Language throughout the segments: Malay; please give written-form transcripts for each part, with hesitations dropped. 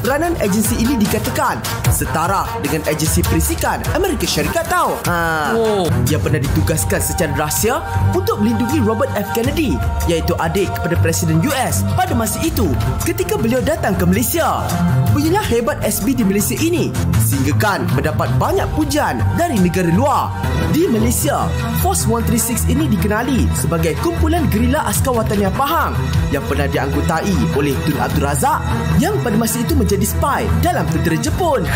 Peranan agensi ini dikatakan setara dengan agensi perisikan Amerika Syarikat tau. Dia pernah ditugaskan secara rahsia untuk melindungi Robert F. Kennedy, iaitu adik kepada Presiden US pada masa itu ketika beliau datang ke Malaysia. Beginilah hebat SB di Malaysia ini, sehingga kan mendapat banyak pujian dari negara luar. Di Malaysia, Force 136 ini dikenali sebagai kumpulan gerila Askar Wataniah Pahang yang pernah dianggotai oleh Tun Abdul Razak yang pada masa itu menjadi spy dalam tentera Jepun.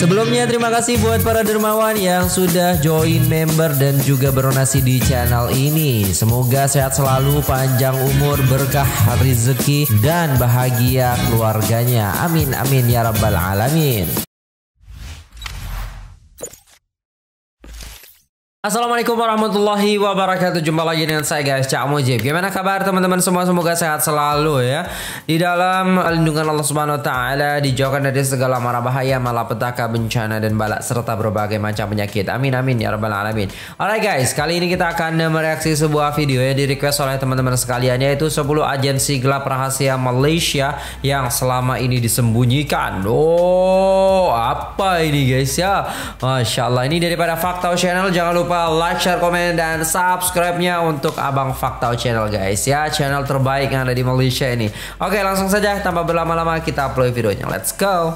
Sebelumnya, terima kasih buat para dermawan yang sudah join member dan juga berdonasi di channel ini. Semoga sehat selalu, panjang umur, berkah rezeki dan bahagia keluarganya. Amin amin ya rabbal alamin. Assalamualaikum warahmatullahi wabarakatuh. Jumpa lagi dengan saya guys, Cak Mujib. Gimana kabar teman-teman semua? Semoga sehat selalu ya. Di dalam lindungan Allah Subhanahu Wa Taala, dijauhkan dari segala mara bahaya, malapetaka, bencana dan balak serta berbagai macam penyakit. Amin amin ya rabbal alamin. Alright guys, kali ini kita akan mereaksi sebuah video yang di request oleh teman-teman sekalian, yaitu 10 agensi gelap rahasia Malaysia yang selama ini disembunyikan. Oh, apa ini guys ya? Masya Allah, ini daripada FaktawChannel. Jangan lupa like, share, komen, dan subscribe-nya untuk Abang Faktau Channel guys ya, channel terbaik yang ada di Malaysia ini. Oke, langsung saja tanpa berlama-lama kita upload videonya, let's go.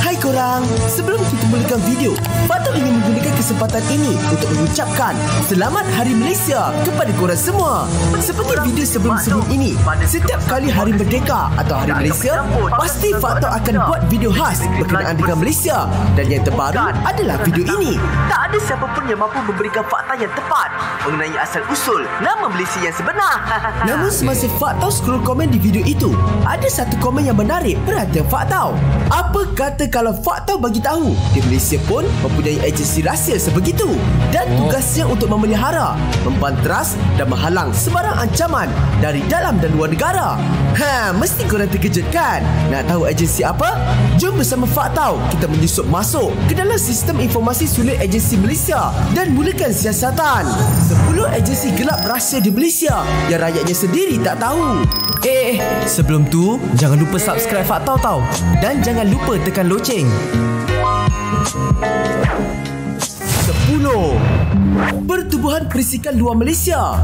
Hai korang, sebelum kita mulakan video, patut ingin menggunakan kesempatan ini untuk mengucapkan Selamat Hari Malaysia kepada korang semua. Seperti video sebelum-sebelum ini, setiap kali Hari Merdeka atau Hari Malaysia, pasti Faktau akan buat video khas berkenaan dengan Malaysia. Dan yang terbaru adalah video ini. Tak ada siapa pun yang mampu memberikan fakta yang tepat mengenai asal-usul nama Malaysia yang sebenar. Namun semasa Faktau scroll komen di video itu, ada satu komen yang menarik perhatian Faktau. Apa kata kalau Faktau bagi tahu di Malaysia pun mempunyai agensi rahsia sebegitu dan tugasnya untuk memelihara, membanteras dan menghalang sebarang ancaman dari dalam dan luar negara. Mesti korang terkejut kan? Nak tahu agensi apa? Jom bersama Faktau kita menyusup masuk ke dalam sistem informasi sulit agensi Malaysia dan mulakan siasatan 10 agensi gelap rahsia di Malaysia yang rakyatnya sendiri tak tahu. Sebelum tu jangan lupa subscribe Faktau tau, dan jangan lupa tekan loceng. 10. Pertubuhan Perisikan Luar Malaysia.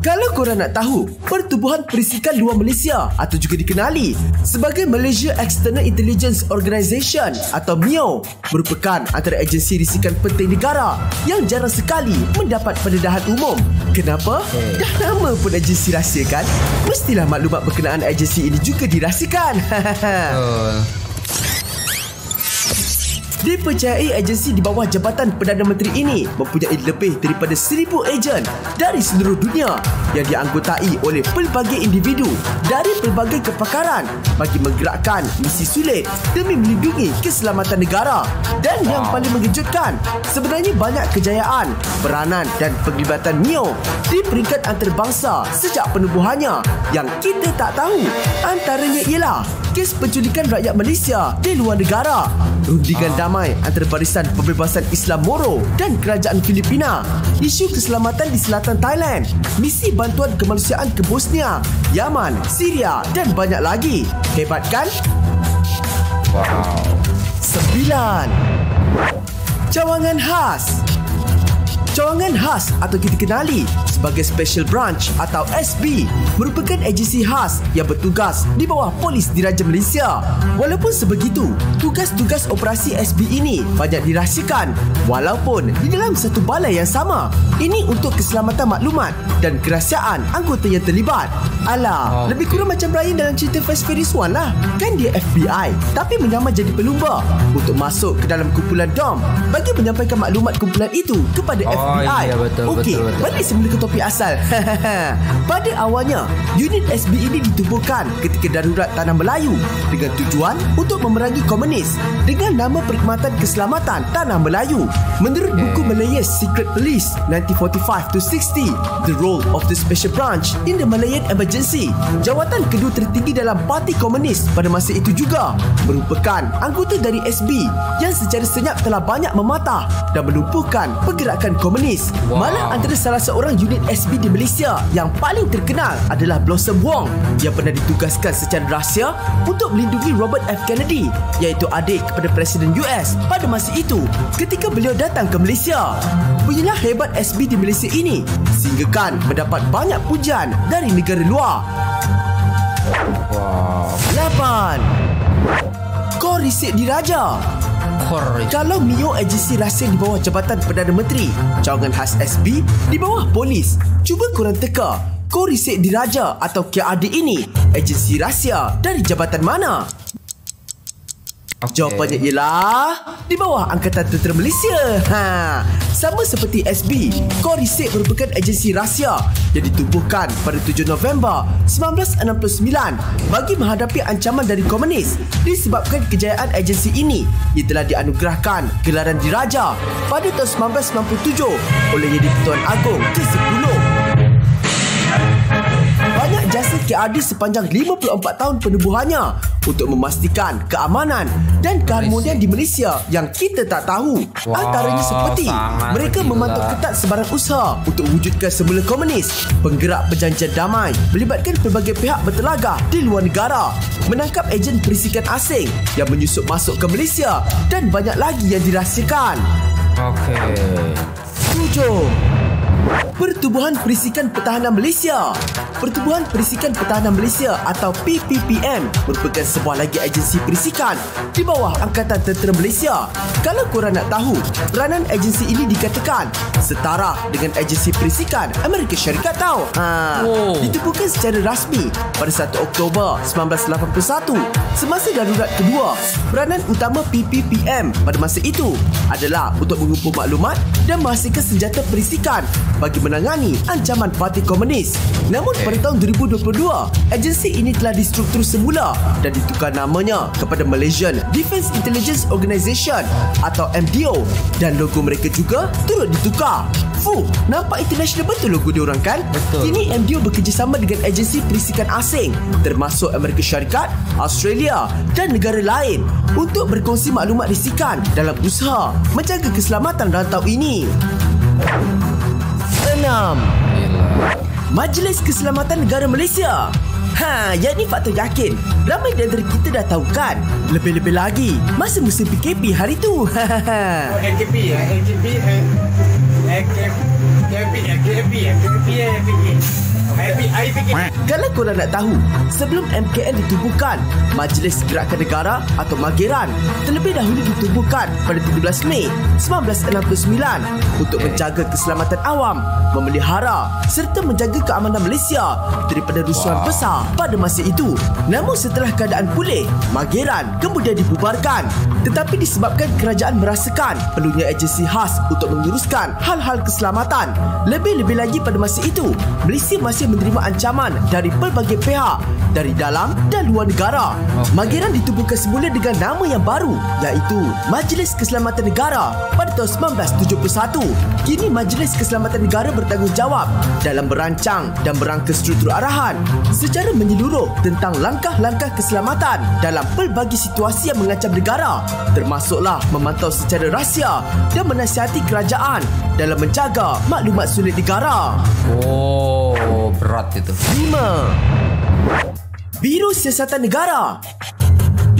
Kalau korang nak tahu, Pertubuhan Perisikan Luar Malaysia atau juga dikenali sebagai Malaysia External Intelligence Organisation atau MIO merupakan antara agensi risikan penting negara yang jarang sekali mendapat pendedahan umum. Kenapa? Dah nama pun agensi rahsia kan? Mestilah maklumat berkenaan agensi ini juga dirahsiakan. Dipercayai agensi di bawah jabatan Perdana Menteri ini mempunyai lebih daripada 1,000 ejen dari seluruh dunia yang dianggotai oleh pelbagai individu dari pelbagai kepakaran bagi menggerakkan misi sulit demi melindungi keselamatan negara. Dan yang paling mengejutkan, sebenarnya banyak kejayaan, peranan dan penglibatan MIO di peringkat antarabangsa sejak penubuhannya yang kita tak tahu. Antaranya ialah kes penculikan rakyat Malaysia di luar negara, rundingan damai antara Barisan Pembebasan Islam Moro dan Kerajaan Filipina, isu keselamatan di selatan Thailand, misi bantuan kemanusiaan ke Bosnia, Yaman, Syria dan banyak lagi. Hebat kan? 9. Cawangan Khas. Cawangan Khas atau kita kenali sebagai Special Branch atau SB merupakan agensi khas yang bertugas di bawah Polis Diraja Malaysia. Walaupun sebegitu, tugas-tugas operasi SB ini banyak dirahsiakan walaupun di dalam satu balai yang sama. Ini untuk keselamatan maklumat dan kerahsiaan anggota yang terlibat. Alah, lebih kurang macam Brian dalam cerita Fast Furious 1 lah. Kan dia FBI tapi menyamar jadi pelumba untuk masuk ke dalam kumpulan DOM bagi menyampaikan maklumat kumpulan itu kepada FBI. Okey, balik semula ke topik asal. Pada awalnya, unit SB ini ditubuhkan ketika darurat tanah Melayu dengan tujuan untuk memerangi komunis dengan nama Perkhidmatan Keselamatan Tanah Melayu. Menurut buku Malaya's Secret Police 1945-60, The Role of the Special Branch in the Malayan Emergency, jawatan kedua tertinggi dalam Parti Komunis pada masa itu juga merupakan anggota dari SB yang secara senyap telah banyak mematah dan melumpuhkan pergerakan komunis komunis. Wow. Malah antara salah seorang unit SB di Malaysia yang paling terkenal adalah Blossom Wong. Dia pernah ditugaskan secara rahsia untuk melindungi Robert F. Kennedy, iaitu adik kepada Presiden US pada masa itu ketika beliau datang ke Malaysia. Punyalah hebat SB di Malaysia ini sehingga kan mendapat banyak pujian dari negara luar. Wow. 8. Kor Risik Diraja. Kalau NEO agensi rahsia di bawah Jabatan Perdana Menteri, Cawangan Khas SB di bawah polis, cuba korang teka, Kor Risik Diraja atau KRD ini agensi rahsia dari jabatan mana? Okay. Jawapannya ialah di bawah Angkatan Tentera Malaysia. Ha, sama seperti SB, Kor Risik merupakan agensi rahsia yang ditubuhkan pada 7 November 1969 bagi menghadapi ancaman dari komunis. Disebabkan kejayaan agensi ini, ia telah dianugerahkan gelaran diraja pada tahun 1997 oleh Yang di-Pertuan Agong ke-10. Banyak jasa KRD sepanjang 54 tahun penubuhannya untuk memastikan keamanan dan keharmonian di Malaysia yang kita tak tahu. Wow, antaranya seperti mereka memantau ketat sebarang usaha untuk wujudkan semula komunis, penggerak perjanjian damai, melibatkan pelbagai pihak bertelaga di luar negara, menangkap ejen perisikan asing yang menyusup masuk ke Malaysia dan banyak lagi yang dirahsiakan. Okey. 7. Pertubuhan Perisikan Pertahanan Malaysia. Pertubuhan Perisikan Pertahanan Malaysia atau PPPM merupakan sebuah lagi agensi perisikan di bawah Angkatan Tentera Malaysia. Kalau korang nak tahu, peranan agensi ini dikatakan setara dengan agensi perisikan Amerika Syarikat tau. Ha, oh. Ditubuhkan secara rasmi pada 1 Oktober 1981 semasa darurat kedua. Peranan utama PPPM pada masa itu adalah untuk mengumpul maklumat dan menghasilkan senjata perisikan bagi menangani ancaman parti komunis. Namun pada tahun 2022, agensi ini telah distruktur semula dan ditukar namanya kepada Malaysian Defence Intelligence Organisation atau MDO, dan logo mereka juga turut ditukar. Fuh, nampak international betul logo diorang kan? Betul. Kini MDO bekerjasama dengan agensi perisikan asing termasuk Amerika Syarikat, Australia dan negara lain untuk berkongsi maklumat risikan dalam usaha menjaga keselamatan rantau ini. 6. Majlis Keselamatan Negara Malaysia. Ha, yang ni fakta yakin ramai di antara kita dah tahu kan. Lebih-lebih lagi masa musim PKP hari tu. Kalau korang nak tahu, sebelum MKN ditubuhkan, Majlis Gerakan Negara atau MAGERAN terlebih dahulu ditubuhkan pada 17 Mei 1969 untuk menjaga keselamatan awam, memelihara serta menjaga keamanan Malaysia daripada rusuhan besar pada masa itu. Namun setelah keadaan pulih, MAGERAN kemudian dibubarkan. Tetapi disebabkan kerajaan merasakan perlunya agensi khas untuk menguruskan hal-hal keselamatan. Lebih-lebih lagi pada masa itu, Malaysia masih menerima ancaman dari pelbagai pihak dari dalam dan luar negara. MAGERAN ditubuhkan semula dengan nama yang baru, iaitu Majlis Keselamatan Negara pada tahun 1971. Kini Majlis Keselamatan Negara bertanggungjawab dalam merancang dan merangka struktur arahan secara menyeluruh tentang langkah-langkah keselamatan dalam pelbagai situasi yang mengancam negara, termasuklah memantau secara rahsia dan menasihati kerajaan dalam menjaga maklumat sulit negara. Oh, berat itu. 5. Biro Siasatan Negara.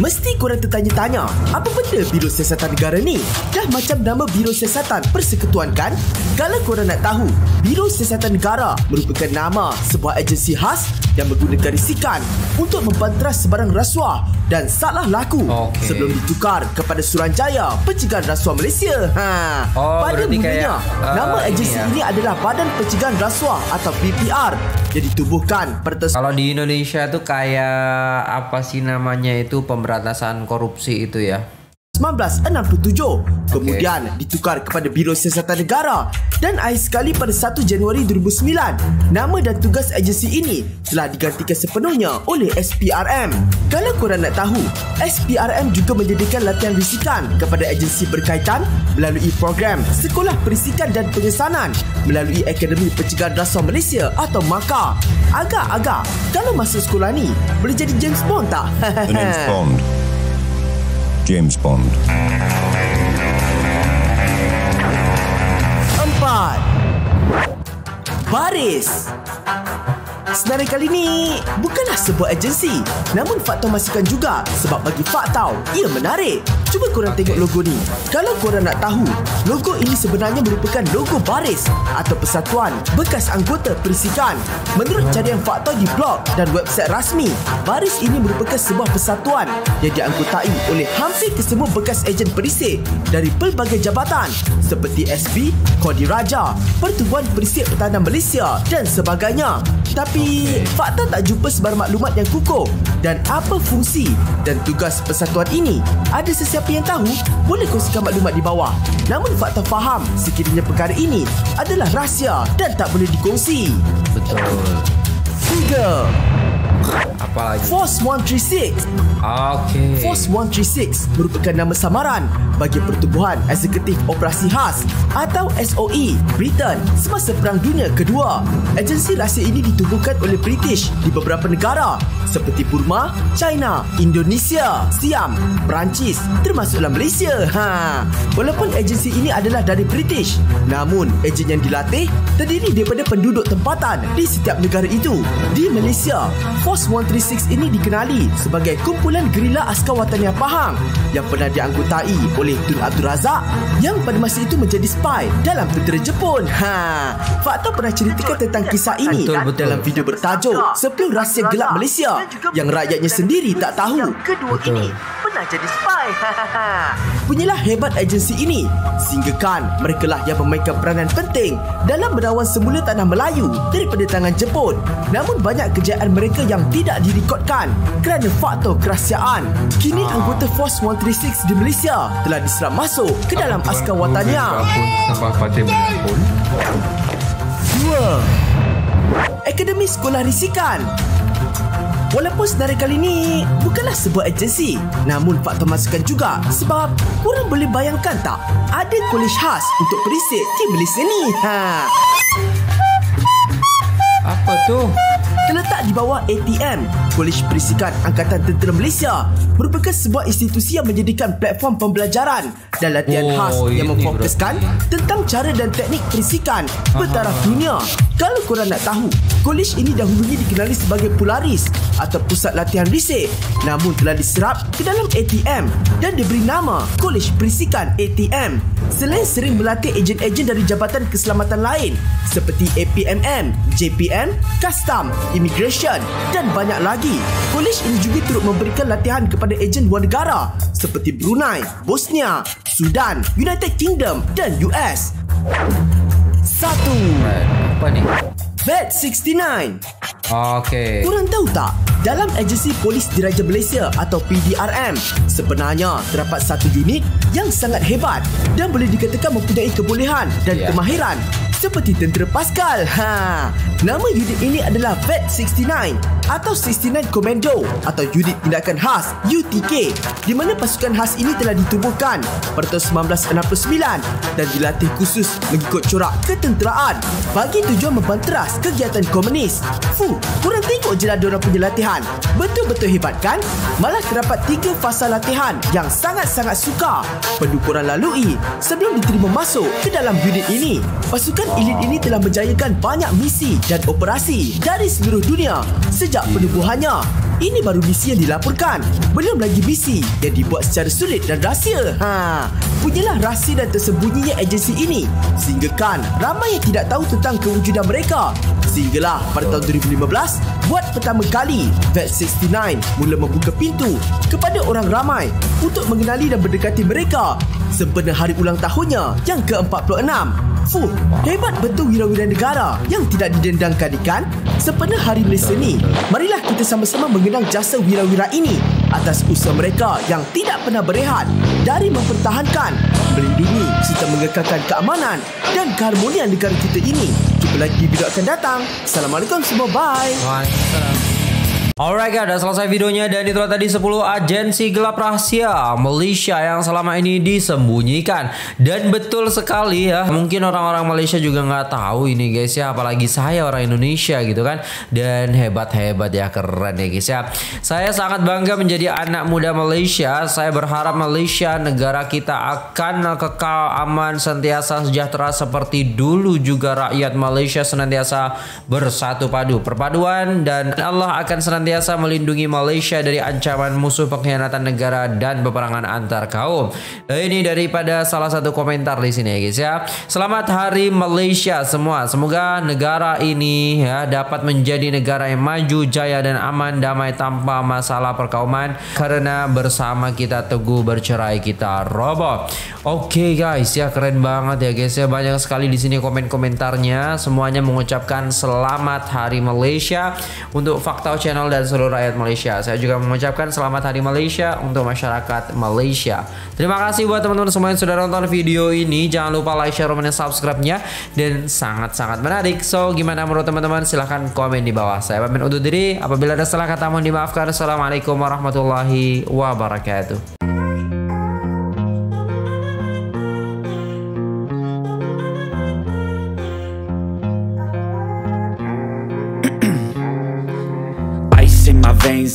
Mesti korang tertanya-tanya, apa benda Biro Siasatan Negara ni? Dah macam nama Biro Siasatan Persekutuan kan? Kalau korang nak tahu, Biro Siasatan Negara merupakan nama sebuah agensi khas yang menggunakan risikan untuk mempanteras sebarang rasuah dan salah laku sebelum ditukar kepada Suruhanjaya Pencegahan Rasuah Malaysia. Ha, pada mulanya, nama agensi ini adalah Badan Pencegahan Rasuah atau BPR yang ditubuhkan pada Kalau di Indonesia tu kayak apa sih namanya itu, pemberantasan korupsi itu ya, 1967. Kemudian ditukar kepada Biro Siasatan Negara dan akhir sekali pada 1 Januari 2009 nama dan tugas agensi ini telah digantikan sepenuhnya oleh SPRM. Kalau korang nak tahu, SPRM juga menyediakan latihan risikan kepada agensi berkaitan melalui program Sekolah Perisikan dan Pengesanan melalui Akademi Pencegahan Rasuah Malaysia atau MAKA. Agak-agak kalau masuk sekolah ni boleh jadi James Bond tak? James Bond. 4. Selamat. Baris. Senarai kali ni bukanlah sebuah agensi, namun Faktau masukkan juga sebab bagi Faktau ia menarik. Cuba korang tengok logo ni. Kalau korang nak tahu, logo ini sebenarnya merupakan logo Baris atau Persatuan Bekas Anggota Perisikan. Menurut carian Faktau di blog dan website rasmi, Baris ini merupakan sebuah persatuan yang dianggotai oleh hampir kesemua bekas ejen perisik dari pelbagai jabatan seperti SV, Kor Diraja, Pertubuhan Perisik Pertahanan Malaysia dan sebagainya. Tapi, Faktau tak jumpa sebarang maklumat yang kukuh dan apa fungsi dan tugas persatuan ini. Ada sesiapa yang tahu, boleh kongsikan maklumat di bawah. Namun Faktau faham sekiranya perkara ini adalah rahsia dan tak boleh dikongsi. Betul. 3. Apa lagi? Force 136. Okey. Force 136 merupakan nama samaran bagi Pertubuhan Eksekutif Operasi Khas atau SOE Britain semasa Perang Dunia Kedua. Agensi rahsia ini ditubuhkan oleh British di beberapa negara seperti Burma, China, Indonesia, Siam, Perancis termasuklah Malaysia. Walaupun agensi ini adalah dari British, namun ejen yang dilatih terdiri daripada penduduk tempatan di setiap negara itu. Di Malaysia, Force 136 ini dikenali sebagai kumpulan gerila Askar Wataniah Pahang yang pernah dianggotai oleh Tun Abdul Razak yang pada masa itu menjadi spy dalam tentera Jepun. Faktau pernah ceritakan tentang kisah ini dalam video bertajuk 10 Rahsia Gelap Malaysia yang rakyatnya sendiri tak tahu. Betul. Jadi spy. Punyalah hebat agensi ini, sehinggakan mereka lah yang memainkan peranan penting dalam merawan semula tanah Melayu daripada tangan Jepun. Namun banyak kejayaan mereka yang tidak direkodkan kerana faktor kerahsiaan. Kini anggota Force 136 di Malaysia telah diserap masuk ke dalam Askar Wataniah. Akademi Sekolah Risikan. Walaupun senarai kali ini bukanlah sebuah agensi, namun Faktau masukkan juga sebab korang boleh bayangkan tak ada kolej khas untuk perisik di Malaysia ni. Apa tu? Terletak di bawah ATM, Kolej Perisikan Angkatan Tentera Malaysia merupakan sebuah institusi yang menyediakan platform pembelajaran dan latihan khas yang memfokuskan tentang cara dan teknik perisikan bertaraf dunia. Kalau korang nak tahu, kolej ini dahulunya dikenali sebagai Polaris atau Pusat Latihan Risik, namun telah diserap ke dalam ATM dan diberi nama Kolej Perisikan ATM. Selain sering melatih ejen-ejen dari Jabatan Keselamatan lain seperti APMM, JPM, Custom, Immigration dan banyak lagi. Kolej ini juga turut memberikan latihan kepada ejen luar negara seperti Brunei, Bosnia, Sudan, United Kingdom dan US. 1. Apa ni? Vat 69. Okey. Korang tahu tak? Dalam agensi Polis Diraja Malaysia atau PDRM, sebenarnya terdapat satu unit yang sangat hebat dan boleh dikatakan mempunyai kebolehan dan kemahiran seperti tentera Paskal. Nama unit ini adalah Vat 69 atau 69 Komando atau Unit Tindakan Khas UTK, di mana pasukan khas ini telah ditubuhkan pada tahun 1969 dan dilatih khusus mengikut corak ketenteraan bagi tujuan membanteras kegiatan komunis. Korang tengok je lah diorang punya latihan. Betul-betul hebat kan? Malah terdapat 3 fasa latihan yang sangat-sangat sukar perlu korang lalui sebelum diterima masuk ke dalam unit ini. Pasukan elit ini telah menjayakan banyak misi dan operasi dari seluruh dunia sejak penubuhannya. Ini baru misi yang dilaporkan, belum lagi misi yang dibuat secara sulit dan rahsia. Punyalah rahsia dan tersembunyinya agensi ini, sehinggakan ramai yang tidak tahu tentang kewujudan mereka. Sehinggalah pada tahun 2015, buat pertama kali Vat 69 mula membuka pintu kepada orang ramai untuk mengenali dan berdekati mereka sempena hari ulang tahunnya yang ke-46. Hebat betul wira-wira negara yang tidak didendangkan ikan sempena Hari Malaysia ni. Marilah kita sama-sama mengenang jasa wira-wira ini atas usaha mereka yang tidak pernah berehat dari mempertahankan, melindungi serta mengekalkan keamanan dan keharmonian negara kita ini. Jumpa lagi di video akan datang. Assalamualaikum semua. Bye. Waalaikumsalam. Alright guys, udah selesai videonya dan itulah tadi 10 agensi gelap rahasia Malaysia yang selama ini disembunyikan. Dan betul sekali ya, mungkin orang-orang Malaysia juga nggak tahu ini guys ya, apalagi saya orang Indonesia gitu kan. Dan hebat-hebat ya, keren ya guys ya. Saya sangat bangga menjadi anak muda Malaysia. Saya berharap Malaysia negara kita akan kekal aman, sentiasa sejahtera seperti dulu juga. Rakyat Malaysia senantiasa bersatu padu, perpaduan, dan Allah akan senantiasa melindungi Malaysia dari ancaman musuh, pengkhianatan negara, dan peperangan antar kaum. Ini daripada salah satu komentar di sini ya guys ya. Selamat Hari Malaysia semua. Semoga negara ini ya dapat menjadi negara yang maju, jaya, dan aman, damai tanpa masalah perkauman, karena bersama kita teguh, bercerai kita roboh. Oke guys ya, keren banget ya guys ya. Banyak sekali di sini komen-komentarnya, semuanya mengucapkan selamat Hari Malaysia untuk FaktawChannel dan seluruh rakyat Malaysia. Saya juga mengucapkan selamat Hari Malaysia untuk masyarakat Malaysia. Terima kasih buat teman-teman semua yang sudah nonton video ini. Jangan lupa like, share, komen, dan subscribe-nya. Dan sangat-sangat menarik. So, gimana menurut teman-teman? Silahkan komen di bawah. Saya pamit undur diri. Apabila ada salah kata mohon dimaafkan. Assalamualaikum warahmatullahi wabarakatuh.